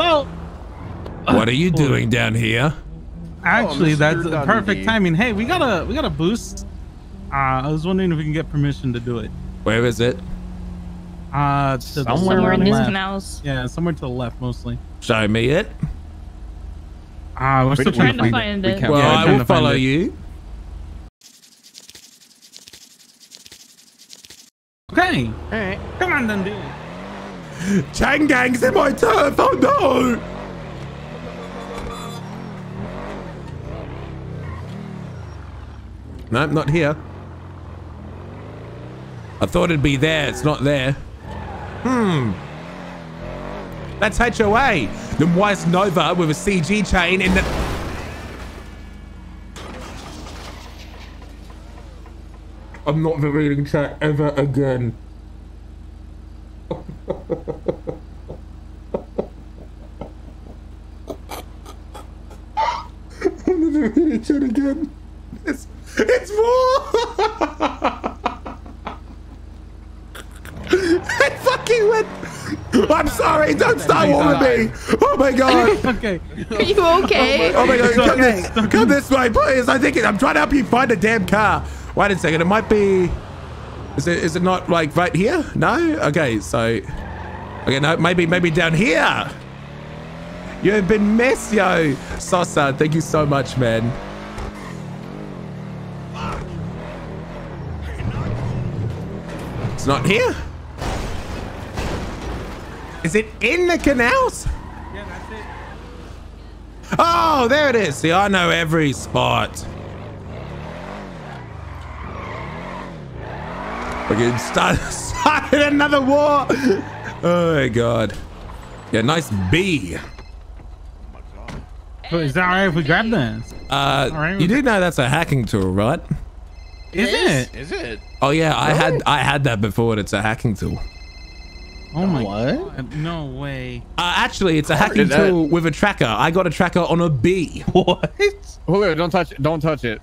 Hello? What are you doing down here? Actually, that's the perfect timing. Hey, we got a boost. I was wondering if we can get permission to do it. Where is it? Somewhere in his canals. Yeah, somewhere to the left mostly. Show me it. We're still trying to find it. Well, I will follow you. Okay. All right. Come on, then, dude. Chang Gang's in my turf. Oh no! No, not here. I thought it'd be there. It's not there. Hmm. That's H.O.A. Then why is Nova with a CG chain in the... I'm not the reading chat ever again. I'm not the reading chat again. It's war! I fucking went. I'm sorry. Don't start war with me. Oh my god. Okay. Are you okay? Oh my god. Come this way, please. I'm trying to help you find a damn car. Wait a second. It might be. Is it not like right here? No. Okay. So. Okay. No. Maybe down here. You have been messed, yo. Sosa, thank you so much, man. It's not here. Is it in the canals? Yeah, that's it. Oh, there it is. See, I know every spot. We can start another war. Oh my god. Yeah, nice B. Is that alright if we grab this? You do know that's a hacking tool, right? Is it? Oh yeah, really? I had that before. And it's a hacking tool. Oh my god. No way. Actually, it's a hacking tool with a tracker. I got a tracker on a B. What? Oh, don't touch it.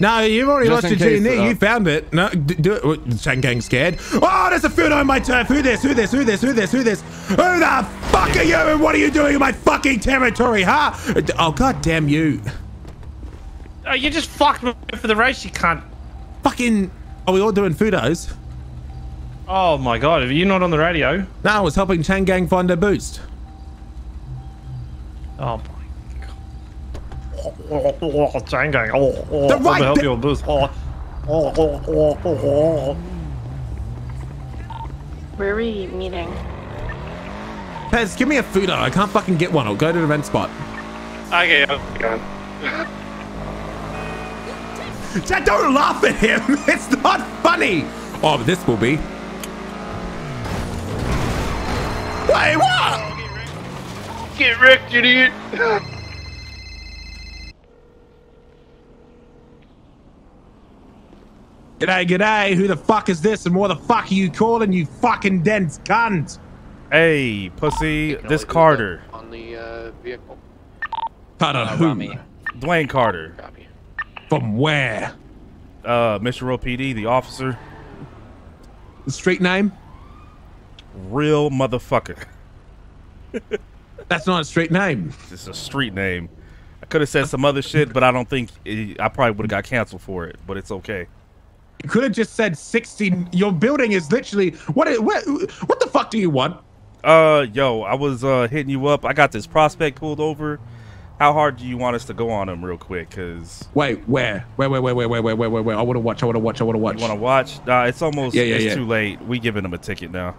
No, you've already lost your G&E. You found it. No, do it. Chang Gang scared. Oh, there's a Futo on my turf. Who this? Who the fuck are you and what are you doing in my fucking territory, huh? Oh, god damn you. Oh, you just fucked me for the race, you cunt. Fucking... Are we all doing Futos? Oh my god, are you not on the radio? No, I was helping Chang Gang find a boost. Oh my god. Oh, Chang Gang. Oh, I'm gonna help you with a boost. Oh. Where are we meeting? Pez, give me a Futo. I can't fucking get one. I'll go to the event spot. Okay, I'm going. Chad, don't laugh at him. It's not funny. Oh, but this will be. Wait, what? Get wrecked, idiot. G'day. Who the fuck is this and what the fuck are you calling, you fucking dense cunt? Hey, pussy. This Carter. On the vehicle. Carter who? Dwayne Carter. From where? Mission Row PD, the officer. The street name? Real motherfucker. That's not a street name. It's a street name. I could have said some other shit, but I don't think I probably would have got canceled for it, but it's okay. You could have just said 60. Your building is literally what the fuck do you want? Yo, I was hitting you up. I got this prospect pulled over. How hard do you want us to go on him real quick? Cause wait, where? I want to watch. You want to watch? Nah, it's almost it's too late. We giving him a ticket now.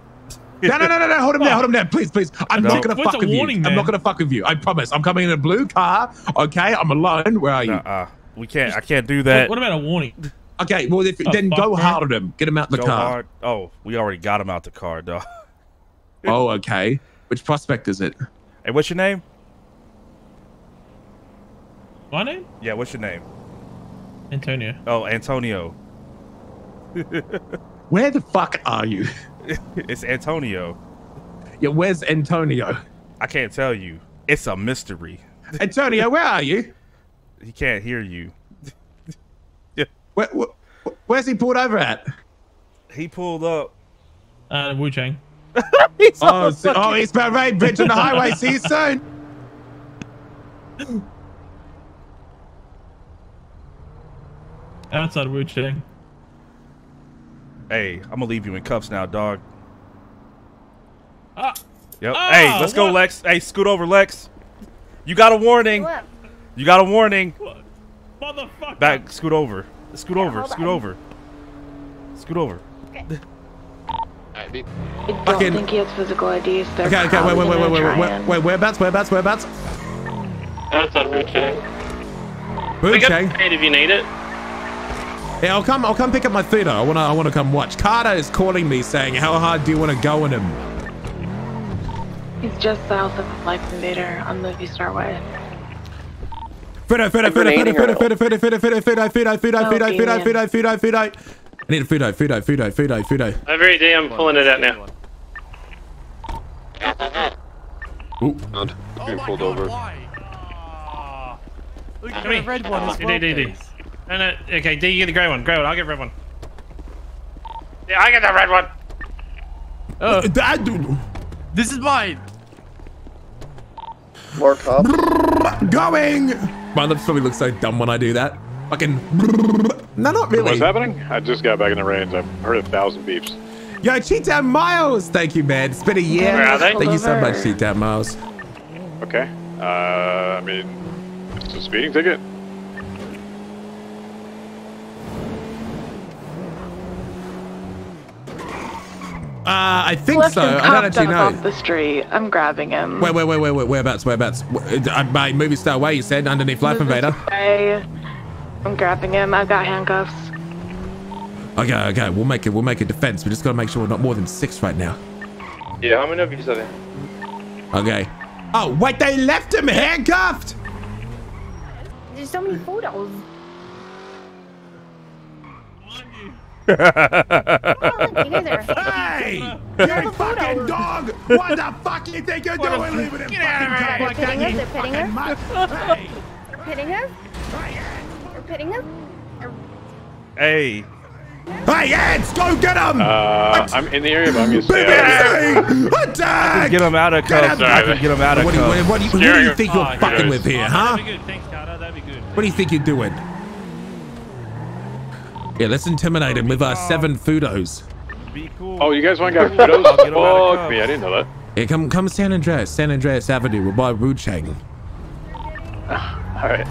No. Hold him there. Please. I'm not gonna fuck with you. I promise. I'm coming in a blue car. Okay, I'm alone. Where are you? We can't. I can't do that. What about a warning? Okay, well then go hard on him. Get him out the car. Hard. Oh, we already got him out the car, though. Oh, okay. Which prospect is it? Hey, what's your name? My name? Yeah, what's your name? Antonio. Oh, Antonio. Where the fuck are you? It's Antonio. Yeah, where's Antonio? I can't tell you. It's a mystery. Antonio, where are you? He can't hear you. Yeah. Where's he pulled over at? He pulled up. Wu Chang. He's eastbound right, bridge on the highway, see you soon. Outside Wu Chang. Hey, I'm gonna leave you in cuffs now, dog. Yep. Oh, hey, let's go, Lex. Hey, scoot over, Lex. You got a warning. What? You got a warning. What? Motherfucker. Back, scoot over. Scoot over. Scoot over. Scoot over. Okay. I don't think he has physical IDs. Okay. Wait. Whereabouts? That's on Wu Chang. Wu Chang. If you need it. Yeah, I'll come pick up my Futo. I wanna come watch. Carter is calling me saying, how hard do you wanna go in him? He's just south of Life Invader on the V-Star Way. Futo. I need a Futo. Every day I'm pulling it out now. Ooh. Being pulled over. Look at the red one. No, okay, D, you get the grey one. I'll get the red one. Yeah, I get the red one. Oh. That dude. This is mine. More cops. Going. My lips probably look so dumb when I do that. Fucking. No, not really. What's happening? I just got back in the range. I've heard 1,000 beeps. Yo, Cheetah Miles. Thank you, man. It's been a year. Where are they? Thank you so much, Cheetah Miles. Okay. I mean, it's a speeding ticket. I think so. I don't actually know. Off the street. I'm grabbing him. Wait. Whereabouts? By Movie Star Way, you said, underneath Life Invader. I'm grabbing him. I've got handcuffs. Okay. We'll make a defense. We just gotta make sure we're not more than 6 right now. Yeah, how many of you said that? Okay. Oh, wait, they left him handcuffed! There's so many photos. Hey! You fucking dog! What the fuck you think you're doing? Leaving him fucking dog! They're pitting her? They're pitting her? They're pitting her? Hey! Hey, Eds! Go get him! I'm in the area, but I'm gonna stay out of here. Attack! Get him out of cuffs. What do you think you're fucking with here, huh? What do you think you're doing? Yeah, let's intimidate him with our 7 Futos. Be cool. Oh, you guys want to go Futos? Fuck me, I didn't know that. Yeah, come San Andreas Avenue. We're by Wu Chang. Alright.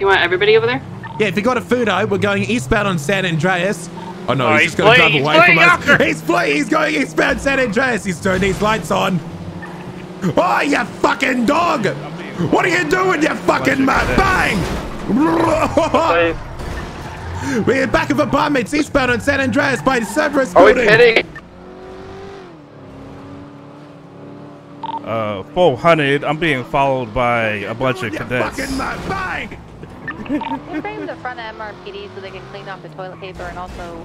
You want everybody over there? Yeah, if you got a Futo, we're going eastbound on San Andreas. Oh no, he's just going to drive away from us. He's going eastbound San Andreas. He's turned these lights on. Oh, you fucking dog! What are you doing, you fucking man? Bang! We're in back of apartments eastbound on San Andreas by the Cerberus building. Are we kidding? 400. I'm being followed by a bunch of cadets. Fucking my bag! We'll bring them to front of MRPD so they can clean up the toilet paper, and also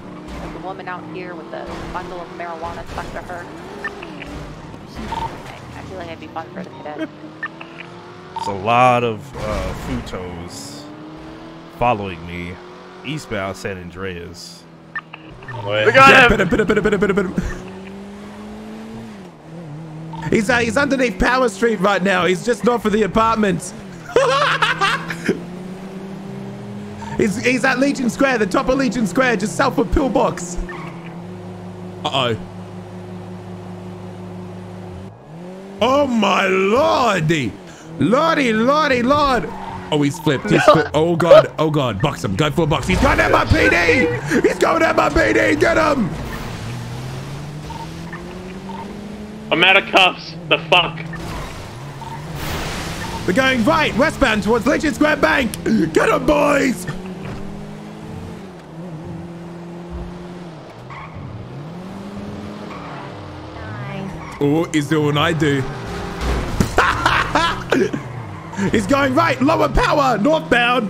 the woman out here with the bundle of marijuana stuck to her. I feel like I'd be fun for the cadets. It's a lot of Futos following me. Eastbound San Andreas. We got him! He's underneath Power Street right now. He's just north of the apartments. he's at Legion Square, the top of Legion Square, just south of Pillbox. Uh-oh. Oh my lordy! Lordy. Oh, he's flipped. Oh, God. Box him. Go for a box. He's going to MRPD. He's going to MRPD. Get him. I'm out of cuffs. The fuck? We're going right, westbound towards Legion Square Bank. Get him, boys. Nice. Oh, he's doing what I do. He's going right, lower power, northbound.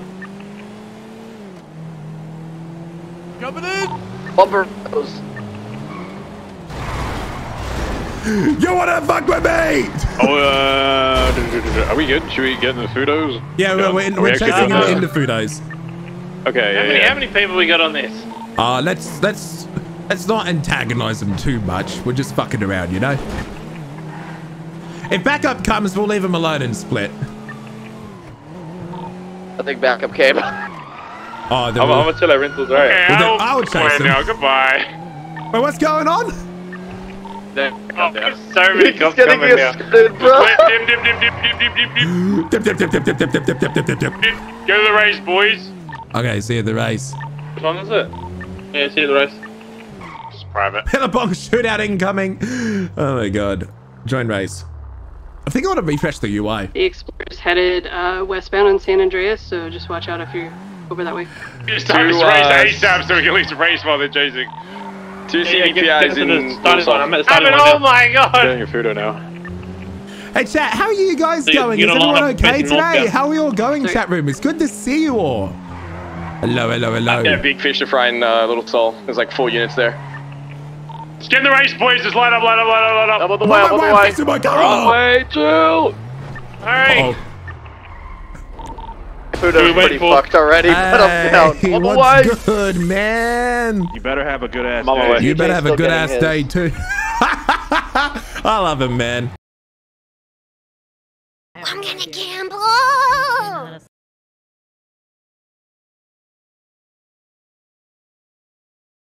Coming in. Bumper. You wanna fuck with me? Oh, are we good? Should we get in the Futos? Yeah, we're chasing him into Futos. Okay. How many people we got on this? Let's Let's not antagonize them too much. We're just fucking around, you know? If backup comes, we'll leave them alone and split. I think backup came. Oh, I'm gonna tell our rentals, right? Okay, well, I'll chase them. Now. Goodbye. Wait, what's going on? There's so many cops coming now. Go to the race, boys. Okay, see you at the race. What time is it? Yeah, see you at the race. It's private. Billabong shootout incoming. Oh my god. Join race. I think I want to refresh the UI. The Explorer's headed westbound on San Andreas, so just watch out if you're over that way. Just time to race ASAP so we can at least race while they're chasing. Two CDPIs in the starting line. I'm at the starting line. Oh my god! I'm getting your Futo now. Hey chat, how are you guys going? Is everyone okay today? How are we all going, chat room? It's good to see you all. Hello, hello, hello. Yeah, big fish to fry in Little Soul. There's like 4 units there. Let's get in the race, boys. Just line up, line up, line up, line up. Double the way, double the way. Fixing my car. Runway 2. All right. Futo's pretty fucked already. Put him down. Hey, what's good, man? You better have a good ass day. You better have a good ass day too. I love him, man. I'm gonna gamble.